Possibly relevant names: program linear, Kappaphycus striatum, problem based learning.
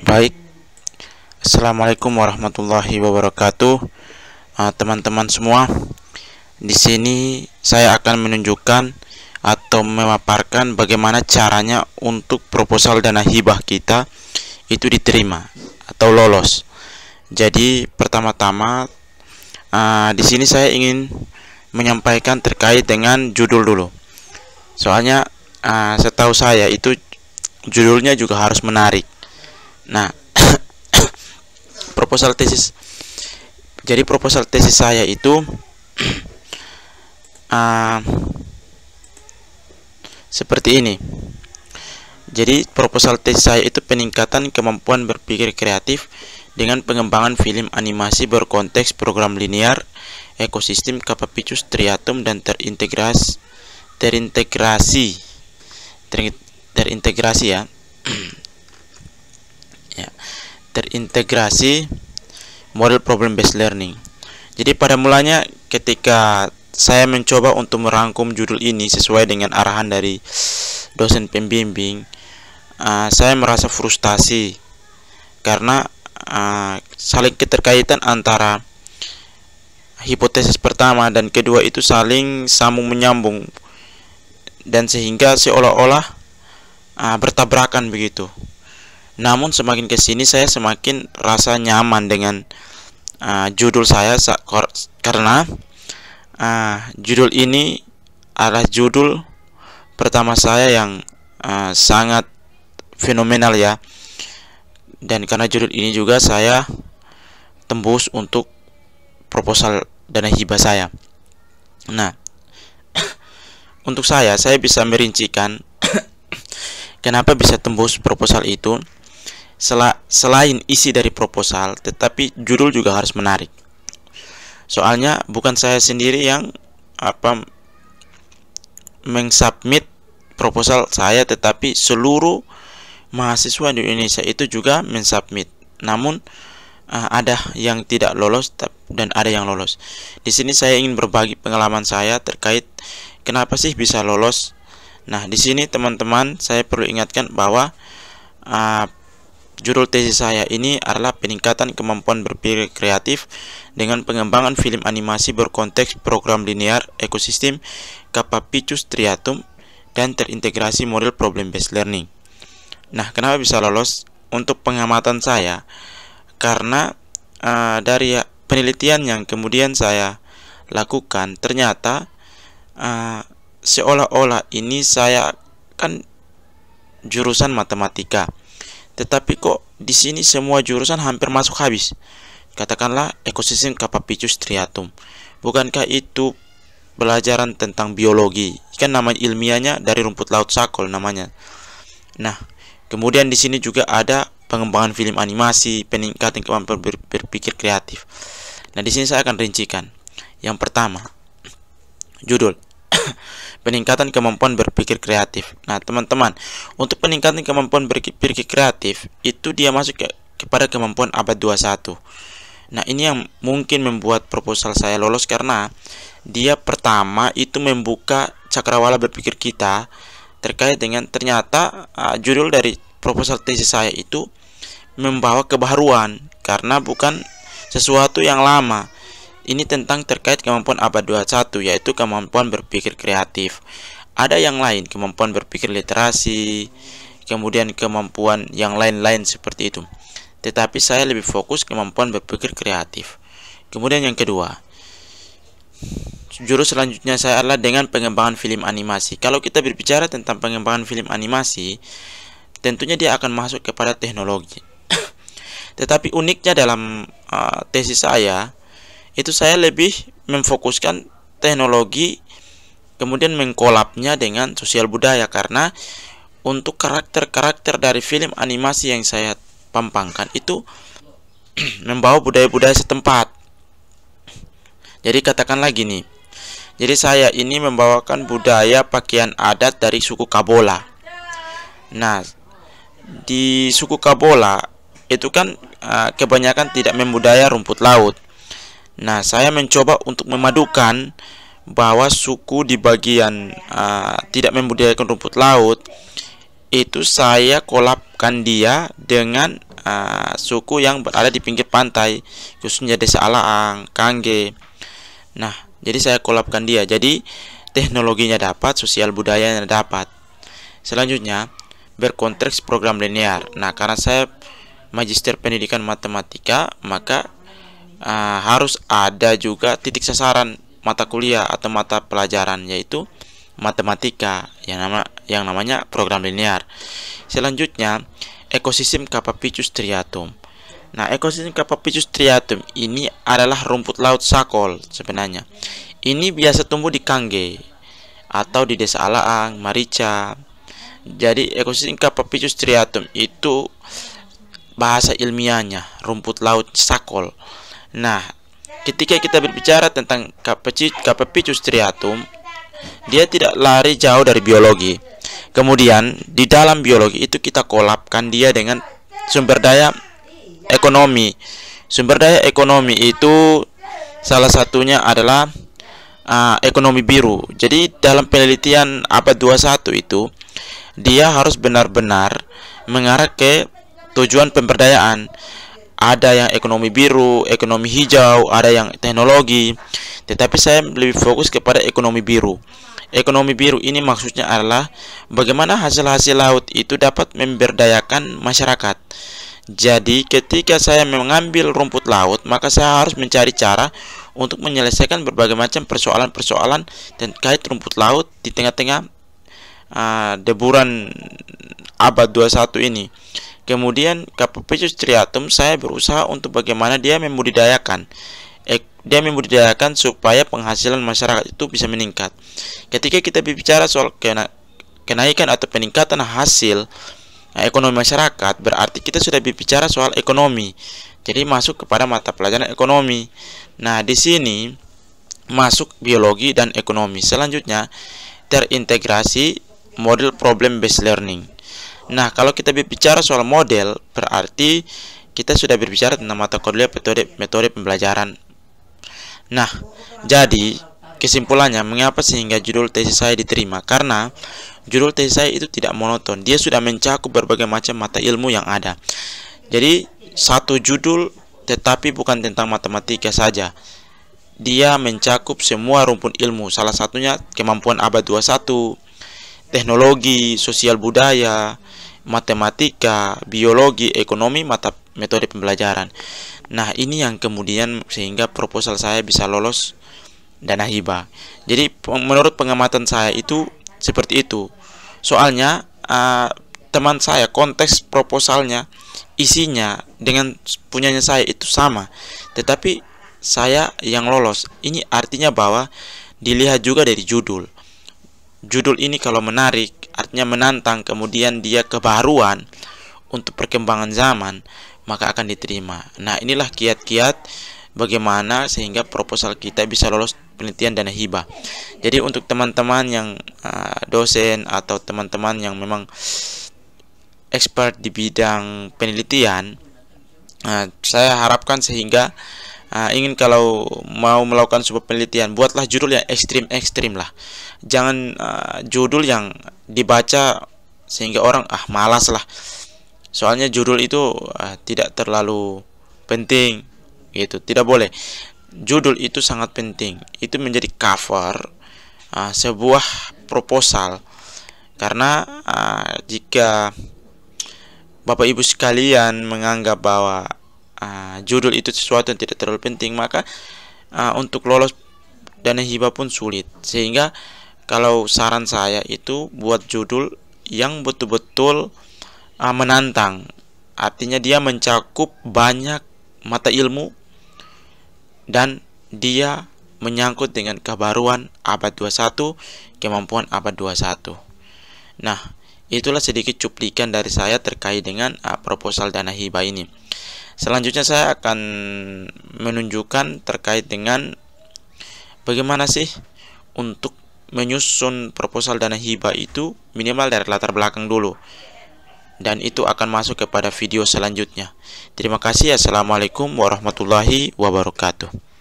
Baik, assalamualaikum warahmatullahi wabarakatuh, teman-teman semua. Di sini saya akan menunjukkan atau memaparkan bagaimana caranya untuk proposal dana hibah kita itu diterima atau lolos. Jadi pertama-tama di sini saya ingin menyampaikan terkait dengan judul dulu. Soalnya setahu saya itu judulnya juga harus menarik. Nah, proposal tesis. Jadi proposal tesis saya itu seperti ini. Jadi proposal tesis saya itu peningkatan kemampuan berpikir kreatif dengan pengembangan film animasi berkonteks program linear, ekosistem Kappaphycus striatum dan terintegrasi model problem based learning. Jadi pada mulanya ketika saya mencoba untuk merangkum judul ini sesuai dengan arahan dari dosen pembimbing, saya merasa frustasi karena saling keterkaitan antara hipotesis pertama dan kedua itu saling sambung menyambung dan sehingga seolah-olah bertabrakan begitu. Namun semakin kesini saya semakin rasa nyaman dengan judul saya, karena judul ini adalah judul pertama saya yang sangat fenomenal ya. Dan karena judul ini juga saya tembus untuk proposal dana hibah saya. Nah, untuk saya bisa merincikan kenapa bisa tembus proposal itu. Selain isi dari proposal, tetapi judul juga harus menarik. Soalnya bukan saya sendiri yang mengsubmit proposal saya, tetapi seluruh mahasiswa di Indonesia itu juga mensubmit. Namun ada yang tidak lolos dan ada yang lolos. Di sini saya ingin berbagi pengalaman saya terkait kenapa sih bisa lolos. Nah, di sini teman-teman saya perlu ingatkan bahwa judul tesis saya ini adalah peningkatan kemampuan berpikir kreatif dengan pengembangan film animasi berkonteks program linear, ekosistem Kappaphycus striatum dan terintegrasi model problem based learning. Nah, kenapa bisa lolos? Untuk pengamatan saya, karena dari penelitian yang kemudian saya lakukan, ternyata seolah-olah ini saya kan jurusan matematika, tetapi kok di sini semua jurusan hampir masuk habis. Katakanlah ekosistem Kappaphycus striatum, bukankah itu pelajaran tentang biologi? Kan nama ilmiahnya dari rumput laut sakol namanya. Nah, kemudian di sini juga ada pengembangan film animasi, peningkatan kemampuan berpikir kreatif. Nah, di sini saya akan rincikan. Yang pertama, judul peningkatan kemampuan berpikir kreatif. Nah, teman-teman, untuk peningkatan kemampuan berpikir kreatif itu dia masuk kepada kemampuan abad 21. Nah, ini yang mungkin membuat proposal saya lolos, karena dia pertama itu membuka cakrawala berpikir kita terkait dengan, ternyata judul dari proposal tesis saya itu membawa kebaharuan karena bukan sesuatu yang lama. Ini tentang terkait kemampuan abad 21, yaitu kemampuan berpikir kreatif. Ada yang lain, kemampuan berpikir literasi, kemudian kemampuan yang lain-lain seperti itu, tetapi saya lebih fokus kemampuan berpikir kreatif. Kemudian yang kedua, jurus selanjutnya saya adalah dengan pengembangan film animasi. Kalau kita berbicara tentang pengembangan film animasi, tentunya dia akan masuk kepada teknologi. Tetapi uniknya dalam tesis saya, itu saya lebih memfokuskan teknologi, kemudian mengkolabnya dengan sosial budaya, karena untuk karakter-karakter dari film animasi yang saya pampangkan itu membawa budaya-budaya setempat. Jadi katakanlah gini, jadi saya ini membawakan budaya pakaian adat dari suku Kabola. Nah, di suku Kabola itu kan kebanyakan tidak membudaya rumput laut. Nah, saya mencoba untuk memadukan bahwa suku di bagian tidak membudayakan rumput laut itu saya kolabkan dia dengan suku yang berada di pinggir pantai, khususnya Desa Alaang, Kangge. Nah, jadi saya kolabkan dia. Jadi teknologinya dapat, sosial budayanya dapat. Selanjutnya berkonteks program linear. Nah, karena saya magister pendidikan matematika, maka harus ada juga titik sasaran mata kuliah atau mata pelajaran, yaitu matematika yang namanya program linear. Selanjutnya ekosistem Kappaphycus striatum. Nah, ekosistem Kappaphycus striatum ini adalah rumput laut sakol sebenarnya. Ini biasa tumbuh di Kangge atau di Desa Alaang, Marica. Jadi ekosistem Kappaphycus striatum itu bahasa ilmiahnya rumput laut sakol. Nah, ketika kita berbicara tentang Kappaphycus striatum, dia tidak lari jauh dari biologi. Kemudian di dalam biologi itu kita kolabkan dia dengan sumber daya ekonomi. Sumber daya ekonomi itu salah satunya adalah ekonomi biru. Jadi dalam penelitian abad 21 itu dia harus benar-benar mengarah ke tujuan pemberdayaan. Ada yang ekonomi biru, ekonomi hijau, ada yang teknologi. Tetapi saya lebih fokus kepada ekonomi biru. Ekonomi biru ini maksudnya adalah bagaimana hasil-hasil laut itu dapat memberdayakan masyarakat. Jadi ketika saya mengambil rumput laut, maka saya harus mencari cara untuk menyelesaikan berbagai macam persoalan-persoalan terkait rumput laut di tengah-tengah deburan abad 21 ini. Kemudian Kappaphycus striatum saya berusaha untuk bagaimana dia membudidayakan. Supaya penghasilan masyarakat itu bisa meningkat. Ketika kita berbicara soal kenaikan atau peningkatan hasil ekonomi masyarakat, berarti kita sudah berbicara soal ekonomi. Jadi masuk kepada mata pelajaran ekonomi. Nah, di sini masuk biologi dan ekonomi. Selanjutnya terintegrasi model problem based learning. Nah, kalau kita berbicara soal model, berarti kita sudah berbicara tentang mata kuliah metode pembelajaran. Nah, jadi kesimpulannya, mengapa sehingga judul tesis saya diterima? Karena judul tesis saya itu tidak monoton. Dia sudah mencakup berbagai macam mata ilmu yang ada. Jadi satu judul, tetapi bukan tentang matematika saja. Dia mencakup semua rumpun ilmu. Salah satunya kemampuan abad 21, teknologi, sosial budaya, matematika, biologi, ekonomi, metode pembelajaran. Nah, ini yang kemudian sehingga proposal saya bisa lolos dana hibah. Jadi menurut pengamatan saya itu seperti itu. Soalnya teman saya, konteks proposalnya, isinya dengan punyanya saya itu sama, tetapi saya yang lolos. Ini artinya bahwa dilihat juga dari judul. Judul ini kalau menarik, artinya menantang, kemudian dia kebaruan untuk perkembangan zaman, maka akan diterima. Nah, inilah kiat-kiat bagaimana sehingga proposal kita bisa lolos penelitian dana hibah. Jadi untuk teman-teman yang dosen atau teman-teman yang memang expert di bidang penelitian, saya harapkan sehingga ingin kalau mau melakukan sebuah penelitian, buatlah judul yang ekstrim-ekstrim lah. Jangan judul yang dibaca sehingga orang malas lah. Soalnya judul itu tidak terlalu penting gitu. Tidak boleh. Judul itu sangat penting. Itu menjadi cover sebuah proposal. Karena jika Bapak Ibu sekalian menganggap bahwa judul itu sesuatu yang tidak terlalu penting, maka untuk lolos dana hibah pun sulit. Sehingga kalau saran saya itu buat judul yang betul-betul menantang. Artinya dia mencakup banyak mata ilmu dan dia menyangkut dengan kebaruan abad 21, kemampuan abad 21. Nah, itulah sedikit cuplikan dari saya terkait dengan proposal dana hibah ini. Selanjutnya saya akan menunjukkan terkait dengan bagaimana sih untuk menyusun proposal dana hibah itu minimal dari latar belakang dulu. Dan itu akan masuk kepada video selanjutnya. Terima kasih. Assalamualaikum warahmatullahi wabarakatuh.